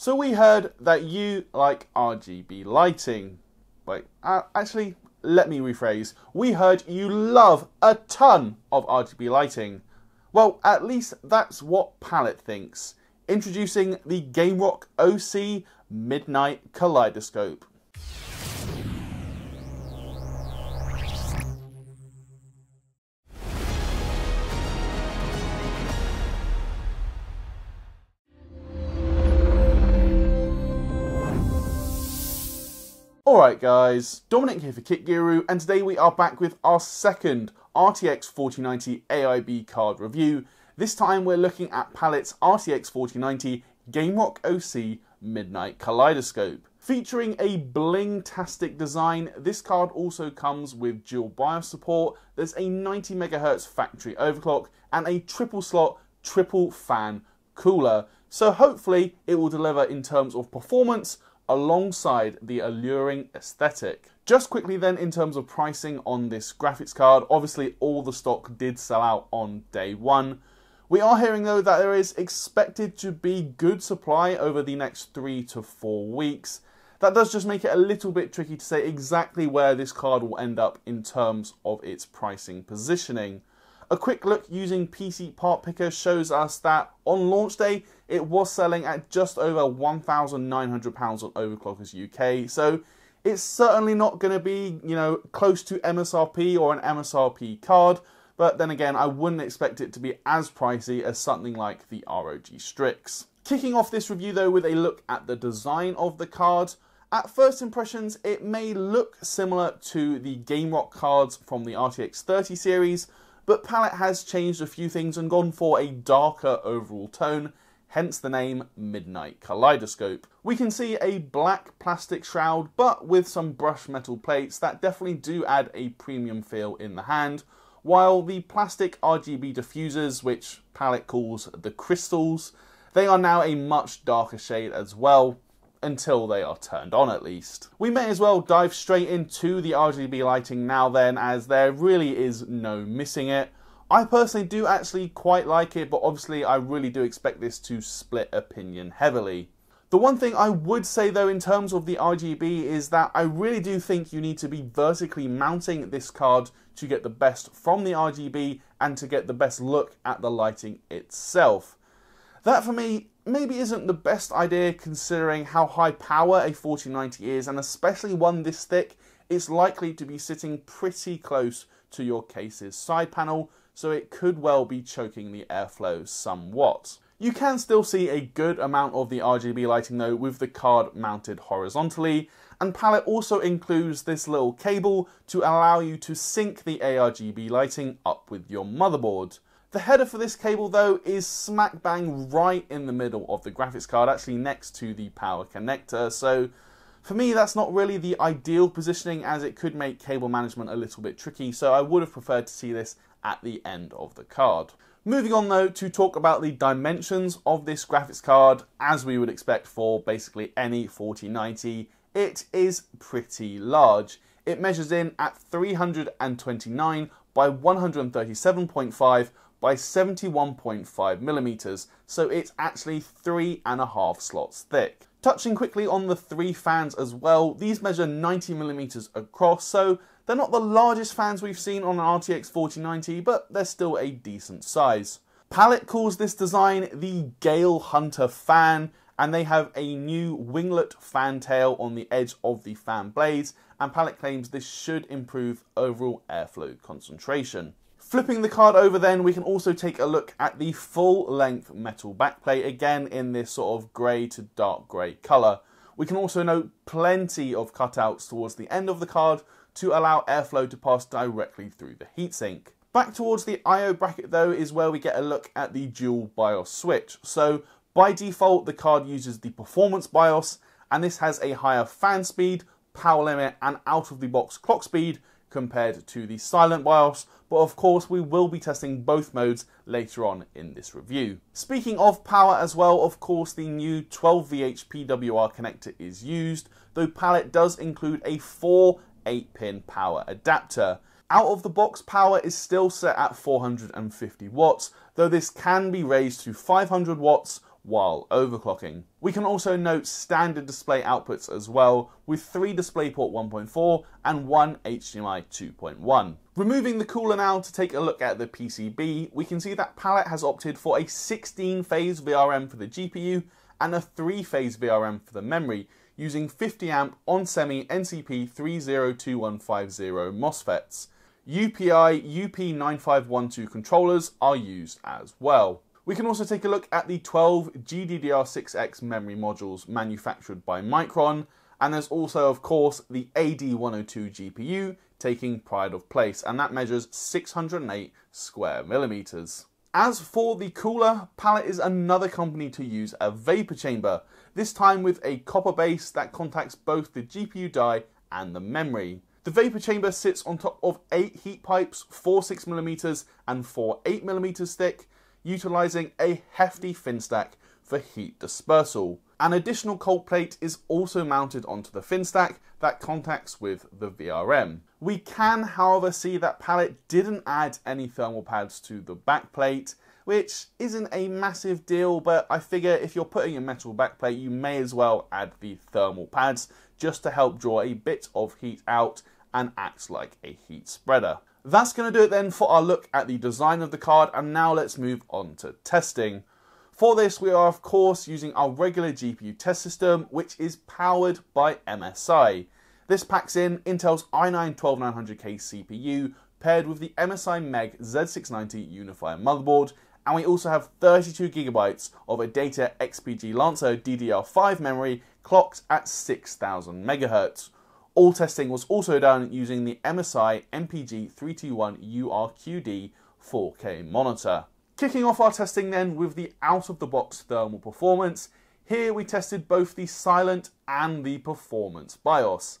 So we heard that you like RGB lighting. Wait, actually, let me rephrase. We heard you love a ton of RGB lighting. Well, at least that's what Palit thinks. Introducing the GameRock OC Midnight Kaleidoscope. Alright guys, Dominic here for KitGuru, and today we are back with our second RTX 4090 AIB card review. This time we're looking at Palit's RTX 4090 GameRock OC Midnight Kaleidoscope. Featuring a bling-tastic design, this card also comes with dual BIOS support. There's a 90 MHz factory overclock and a triple slot, triple fan cooler. So hopefully it will deliver in terms of performance, alongside the alluring aesthetic. Just quickly then, in terms of pricing on this graphics card, obviously all the stock did sell out on day one. We are hearing though that there is expected to be good supply over the next 3 to 4 weeks. That does just make it a little bit tricky to say exactly where this card will end up in terms of its pricing positioning. A quick look using PC Part Picker shows us that on launch day, it was selling at just over £1,900 on Overclockers UK. So it's certainly not going to be, you know, close to MSRP or an MSRP card. But then again, I wouldn't expect it to be as pricey as something like the ROG Strix. Kicking off this review though with a look at the design of the card. At first impressions, it may look similar to the GameRock cards from the RTX 30 series, but Palit has changed a few things and gone for a darker overall tone, hence the name Midnight Kaleidoscope. We can see a black plastic shroud, but with some brushed metal plates that definitely do add a premium feel in the hand, while the plastic RGB diffusers, which Palit calls the crystals, they are now a much darker shade as well, until they are turned on at least. We may as well dive straight into the RGB lighting now then, as there really is no missing it. I personally do actually quite like it, but obviously I really do expect this to split opinion heavily. The one thing I would say though in terms of the RGB is that I really do think you need to be vertically mounting this card to get the best from the RGB and to get the best look at the lighting itself. That for me maybe isn't the best idea considering how high power a 4090 is, and especially one this thick, it's likely to be sitting pretty close to your case's side panel, so it could well be choking the airflow somewhat. You can still see a good amount of the RGB lighting though with the card mounted horizontally, and Palit also includes this little cable to allow you to sync the ARGB lighting up with your motherboard. The header for this cable though is smack bang right in the middle of the graphics card, actually next to the power connector, so for me that's not really the ideal positioning as it could make cable management a little bit tricky, so I would have preferred to see this at the end of the card. Moving on though to talk about the dimensions of this graphics card, as we would expect for basically any 4090, it is pretty large. It measures in at 329 by 137.5 by 71.5 mm, so it's actually 3.5 slots thick. Touching quickly on the 3 fans as well, these measure 90 mm across, so they're not the largest fans we've seen on an RTX 4090, but they're still a decent size. Palit calls this design the Gale Hunter Fan, and they have a new winglet fan tail on the edge of the fan blades, and Palit claims this should improve overall airflow concentration. Flipping the card over then, we can also take a look at the full-length metal backplate, again in this sort of grey to dark grey colour. We can also note plenty of cutouts towards the end of the card to allow airflow to pass directly through the heatsink. Back towards the I/O bracket though is where we get a look at the dual BIOS switch. So by default the card uses the performance BIOS, and this has a higher fan speed, power limit and out-of-the-box clock speed compared to the silent BIOS, but of course we will be testing both modes later on in this review. Speaking of power as well, of course the new 12VHPWR connector is used, though Palit does include a 4 8-pin power adapter. Out of the box power is still set at 450 watts, though this can be raised to 500 watts while overclocking. We can also note standard display outputs as well, with 3 DisplayPort 1.4 and 1 HDMI 2.1. Removing the cooler now to take a look at the PCB, we can see that Palit has opted for a 16-phase VRM for the GPU and a 3-phase VRM for the memory, using 50-amp onsemi NCP302150 MOSFETs. UPI UP9512 controllers are used as well. We can also take a look at the 12 GDDR6X memory modules manufactured by Micron, and there's also, of course, the AD102 GPU taking pride of place, and that measures 608 square millimeters. As for the cooler, Palit is another company to use a vapor chamber, this time with a copper base that contacts both the GPU die and the memory. The vapor chamber sits on top of 8 heat pipes, 4 6mm and 4 8mm thick, utilising a hefty fin stack for heat dispersal. An additional cold plate is also mounted onto the fin stack that contacts with the VRM. We can, however, see that Palit didn't add any thermal pads to the backplate, which isn't a massive deal, but I figure if you're putting a metal backplate, you may as well add the thermal pads just to help draw a bit of heat out and act like a heat spreader. That's going to do it then for our look at the design of the card, and now let's move on to testing. For this, we are of course using our regular GPU test system, which is powered by MSI. This packs in Intel's i9-12900K CPU paired with the MSI MEG Z690 Unify motherboard, and we also have 32GB of ADATA XPG Lancer DDR5 memory clocked at 6,000MHz. All testing was also done using the MSI MPG321URQD 4K monitor. Kicking off our testing then with the out-of-the-box thermal performance, here we tested both the silent and the performance BIOS.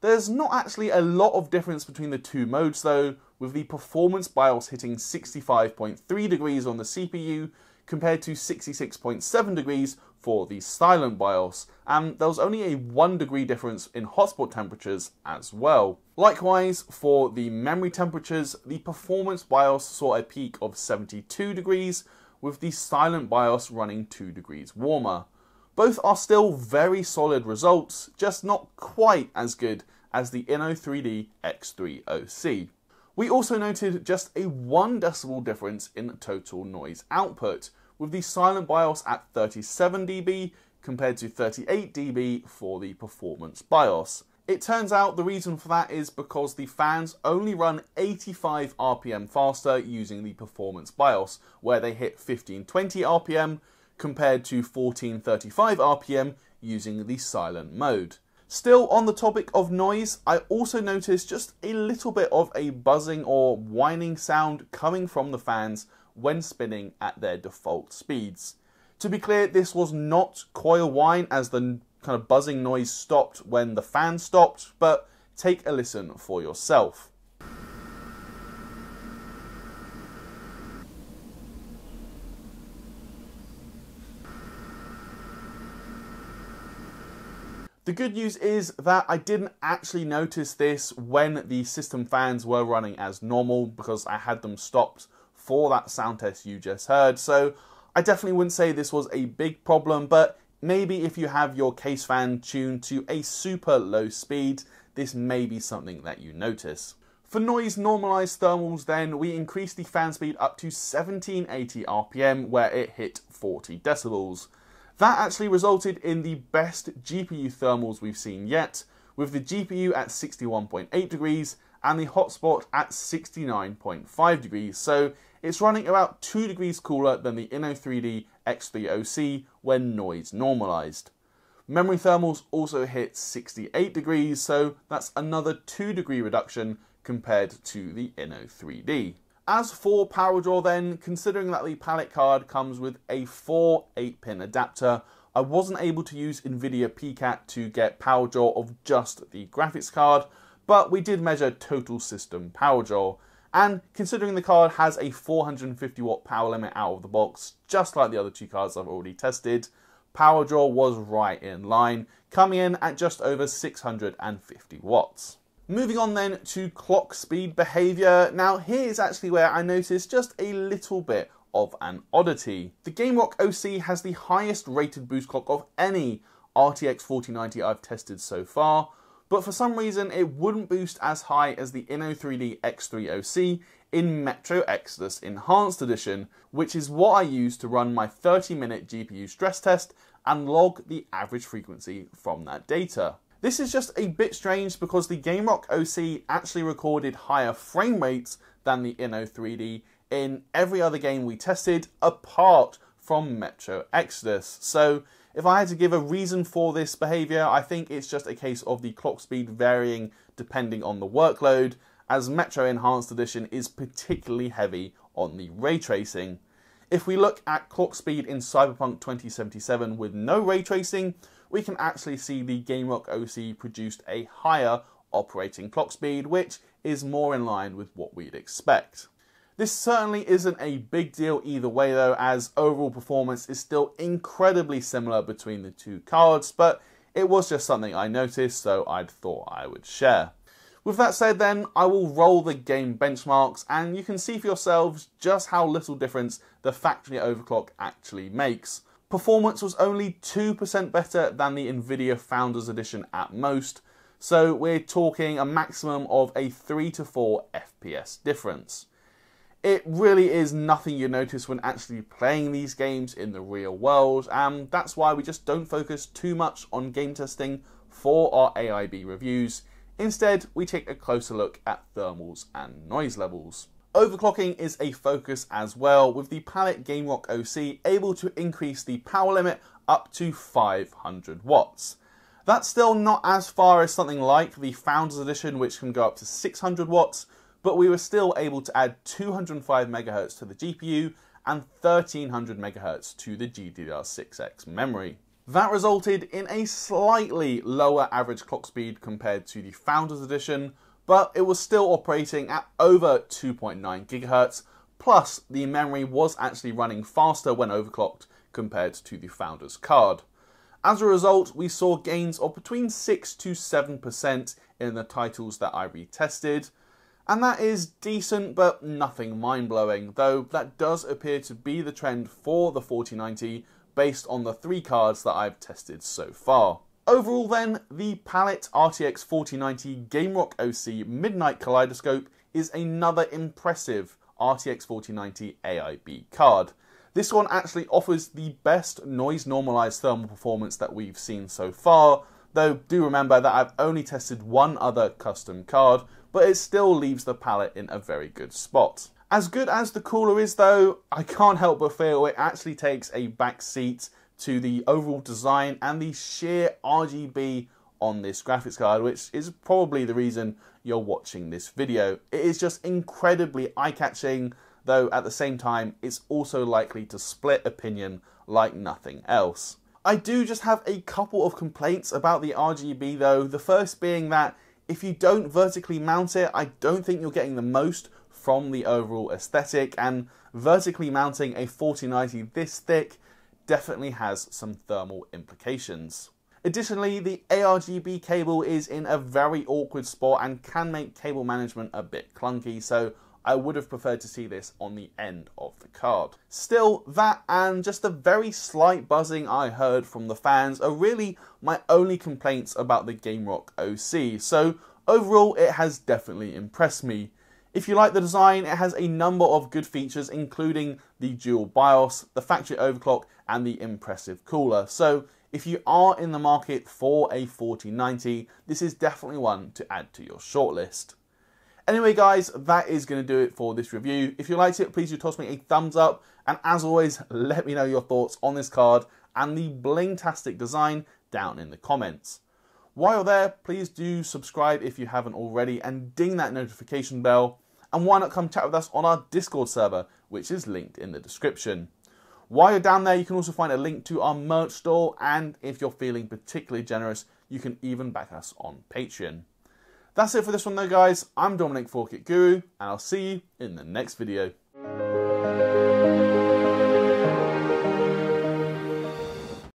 There's not actually a lot of difference between the two modes though, with the performance BIOS hitting 65.3 degrees on the CPU compared to 66.7 degrees for the silent BIOS, and there was only a 1 degree difference in hotspot temperatures as well. Likewise, for the memory temperatures, the performance BIOS saw a peak of 72 degrees, with the silent BIOS running 2 degrees warmer. Both are still very solid results, just not quite as good as the Inno3D X3OC. We also noted just a 1 decibel difference in total noise output, with the silent BIOS at 37 dB compared to 38 dB for the performance BIOS. It turns out the reason for that is because the fans only run 85 RPM faster using the performance BIOS, where they hit 1520 RPM compared to 1435 RPM using the silent mode. Still on the topic of noise, I also noticed just a little bit of a buzzing or whining sound coming from the fans when spinning at their default speeds. To be clear, this was not coil whine, as the kind of buzzing noise stopped when the fan stopped, but take a listen for yourself. The good news is that I didn't actually notice this when the system fans were running as normal, because I had them stopped for that sound test you just heard, so I definitely wouldn't say this was a big problem, but maybe if you have your case fan tuned to a super low speed, this may be something that you notice. For noise normalized thermals then, we increased the fan speed up to 1780 RPM, where it hit 40 decibels. That actually resulted in the best GPU thermals we've seen yet, with the GPU at 61.8 degrees and the hotspot at 69.5 degrees, so it's running about 2 degrees cooler than the Inno3D X3OC when noise normalized. Memory thermals also hit 68 degrees, so that's another 2 degree reduction compared to the Inno3D. As for power draw then, considering that the Palit card comes with a 4 8-pin adapter, I wasn't able to use Nvidia PCAT to get power draw of just the graphics card, but we did measure total system power draw. And considering the card has a 450-watt power limit out of the box, just like the other two cards I've already tested, power draw was right in line, coming in at just over 650 watts. Moving on then to clock speed behavior. Now here is actually where I noticed just a little bit of an oddity. The GameRock OC has the highest rated boost clock of any RTX 4090 I've tested so far, but for some reason it wouldn't boost as high as the Inno3D X3OC in Metro Exodus Enhanced Edition, which is what I use to run my 30-minute GPU stress test and log the average frequency from that data. This is just a bit strange because the GameRock OC actually recorded higher frame rates than the Inno3D in every other game we tested apart from Metro Exodus. So if I had to give a reason for this behavior, I think it's just a case of the clock speed varying depending on the workload, as Metro Enhanced Edition is particularly heavy on the ray tracing. If we look at clock speed in Cyberpunk 2077 with no ray tracing, we can actually see the GameRock OC produced a higher operating clock speed, which is more in line with what we'd expect. This certainly isn't a big deal either way though, as overall performance is still incredibly similar between the two cards, but it was just something I noticed, so I thought I would share. With that said then, I will roll the game benchmarks and you can see for yourselves just how little difference the factory overclock actually makes. Performance was only 2% better than the Nvidia Founders Edition at most, so we're talking a maximum of a 3 to 4 FPS difference. It really is nothing you notice when actually playing these games in the real world, and that's why we just don't focus too much on game testing for our AIB reviews. Instead, we take a closer look at thermals and noise levels. Overclocking is a focus as well, with the Palit GameRock OC able to increase the power limit up to 500 watts. That's still not as far as something like the Founders Edition, which can go up to 600 watts, but we were still able to add 205 MHz to the GPU and 1300 MHz to the GDDR6X memory. That resulted in a slightly lower average clock speed compared to the Founders Edition, but it was still operating at over 2.9 GHz, plus the memory was actually running faster when overclocked compared to the Founders card. As a result, we saw gains of between 6 to 7% in the titles that I retested, and that is decent but nothing mind-blowing, though that does appear to be the trend for the 4090 based on the three cards that I've tested so far. Overall then, the Palit RTX 4090 GameRock OC Midnight Kaleidoscope is another impressive RTX 4090 AIB card. This one actually offers the best noise normalized thermal performance that we've seen so far, though do remember that I've only tested one other custom card, but it still leaves the Palit in a very good spot. As good as the cooler is though, I can't help but feel it actually takes a back seat to the overall design and the sheer RGB on this graphics card, which is probably the reason you're watching this video. It is just incredibly eye-catching, though at the same time, it's also likely to split opinion like nothing else. I do just have a couple of complaints about the RGB though, the first being that if you don't vertically mount it, I don't think you're getting the most from the overall aesthetic, and vertically mounting a 4090 this thick definitely has some thermal implications. Additionally, the ARGB cable is in a very awkward spot and can make cable management a bit clunky, so I would have preferred to see this on the end of the card. Still, that and just the very slight buzzing I heard from the fans are really my only complaints about the GameRock OC, so overall it has definitely impressed me. If you like the design, it has a number of good features including the dual BIOS, the factory overclock and the impressive cooler. So if you are in the market for a 4090, this is definitely one to add to your shortlist. Anyway guys, that is going to do it for this review. If you liked it, please do toss me a thumbs up, and as always, let me know your thoughts on this card and the blingtastic design down in the comments. While you're there, please do subscribe if you haven't already and ding that notification bell. And why not come chat with us on our Discord server, which is linked in the description. While you're down there, you can also find a link to our merch store, and if you're feeling particularly generous, you can even back us on Patreon. That's it for this one though guys, I'm Dominic for KitGuru, and I'll see you in the next video.